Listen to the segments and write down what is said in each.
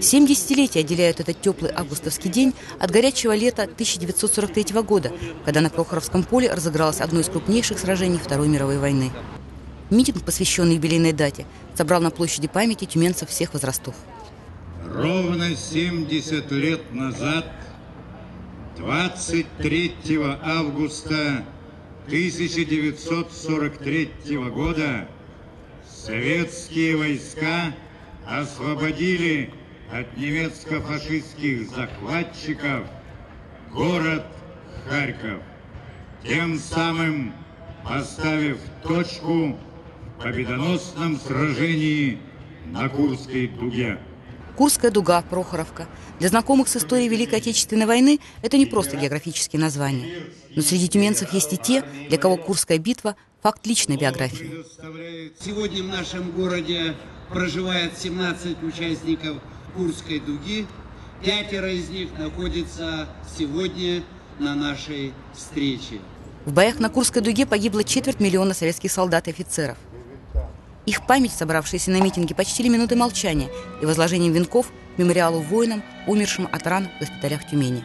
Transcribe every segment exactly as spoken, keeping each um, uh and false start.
семьдесят лет отделяют этот теплый августовский день от горячего лета тысяча девятьсот сорок третьего года, когда на Прохоровском поле разыгралось одно из крупнейших сражений Второй мировой войны. Митинг, посвященный юбилейной дате, собрал на площади памяти тюменцев всех возрастов. Ровно семьдесят лет назад, двадцать третьего августа тысяча девятьсот сорок третьего года, советские войска освободили от немецко-фашистских захватчиков город Харьков, тем самым поставив точку в победоносном сражении на Курской дуге. Курская дуга, Прохоровка. Для знакомых с историей Великой Отечественной войны это не просто географические названия. Но среди тюменцев есть и те, для кого Курская битва – факт личной биографии. Сегодня в нашем городе проживает семнадцать участников Курской дуги. Пятеро из них находятся сегодня на нашей встрече. В боях на Курской дуге погибло четверть миллиона советских солдат и офицеров. Их память, собравшиеся на митинге, почтили минуты молчания и возложением венков к мемориалу воинам, умершим от ран в госпиталях Тюмени.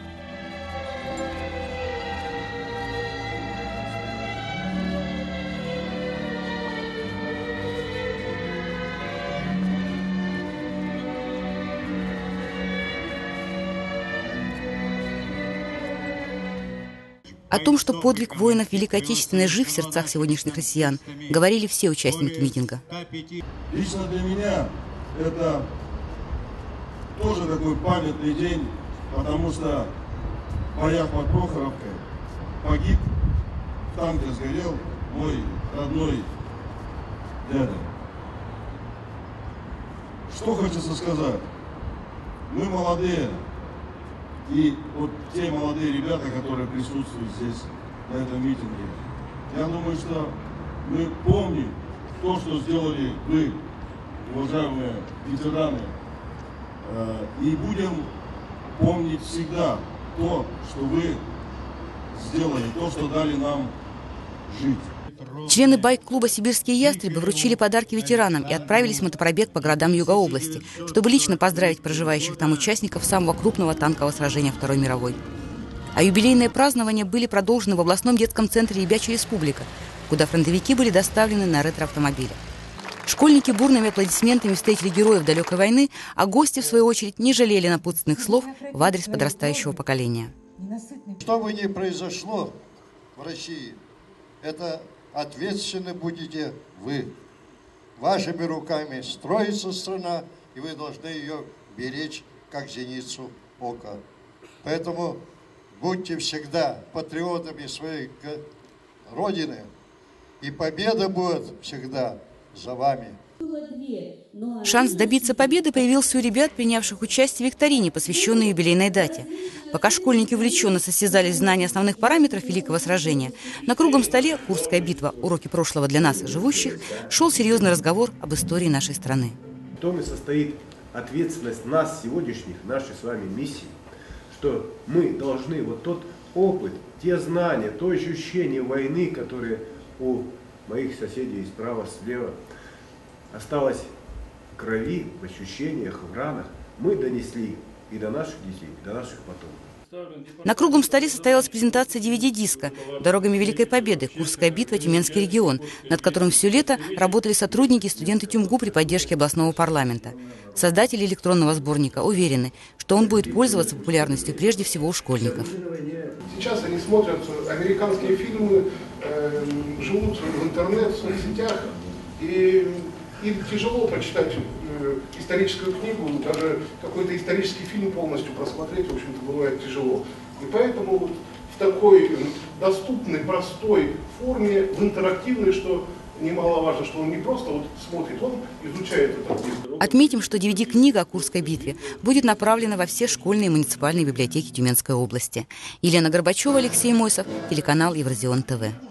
О том, что подвиг воинов Великой Отечественной жив в сердцах сегодняшних россиян, говорили все участники митинга. Лично для меня это тоже такой памятный день, потому что в боях под Прохоровкой погиб, там, где сгорел мой родной дядя. Что хочется сказать? Мы молодые. И вот те молодые ребята, которые присутствуют здесь, на этом митинге, я думаю, что мы помним то, что сделали вы, уважаемые ветераны, и будем помнить всегда то, что вы сделали, то, что дали нам жить. Члены байк-клуба «Сибирские ястребы» вручили подарки ветеранам и отправились в мотопробег по городам Юга области, чтобы лично поздравить проживающих там участников самого крупного танкового сражения Второй мировой. А юбилейные празднования были продолжены в областном детском центре «Ребячая республика», куда фронтовики были доставлены на ретро-автомобилях. Школьники бурными аплодисментами встретили героев далекой войны, а гости, в свою очередь, не жалели напутственных слов в адрес подрастающего поколения. Что бы ни произошло в России, это ответственны будете вы. Вашими руками строится страна, и вы должны ее беречь, как зеницу ока. Поэтому будьте всегда патриотами своей Родины, и победа будет всегда за вами. Шанс добиться победы появился у ребят, принявших участие в викторине, посвященной юбилейной дате. Пока школьники увлеченно состязались в знании основных параметров Великого сражения, на круглом столе «Курская битва. Уроки прошлого для нас, живущих» шел серьезный разговор об истории нашей страны. В том и состоит ответственность нас, сегодняшних, нашей с вами миссии, что мы должны вот тот опыт, те знания, то ощущение войны, которые у моих соседей справа, слева, осталось в крови, в ощущениях, в ранах. Мы донесли и до наших детей, и до наших потомков. На круглом столе состоялась презентация ди ви ди диска «Дорогами Великой Победы. Курская битва. Тюменский регион», над которым все лето работали сотрудники и студенты Тюмгу при поддержке областного парламента. Создатели электронного сборника уверены, что он будет пользоваться популярностью прежде всего у школьников. Сейчас они смотрят американские фильмы, э, живут в интернет, в соцсетях, и им тяжело почитать э, историческую книгу, даже какой-то исторический фильм полностью просмотреть, в общем-то, бывает тяжело. И поэтому вот в такой доступной, простой форме, в интерактивной, что немаловажно, что он не просто вот смотрит, он изучает этот текст. Отметим, что ди ви ди книга о Курской битве будет направлена во все школьные и муниципальные библиотеки Тюменской области. Елена Горбачева, Алексей Мойсов, телеканал Евразион-ТВ.